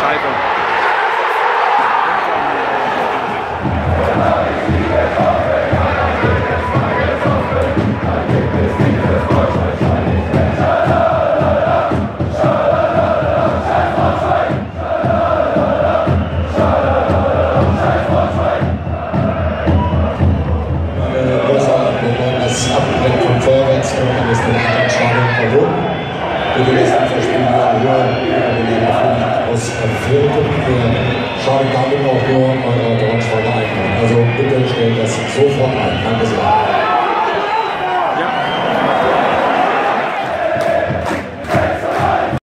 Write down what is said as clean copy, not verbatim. Scheiße.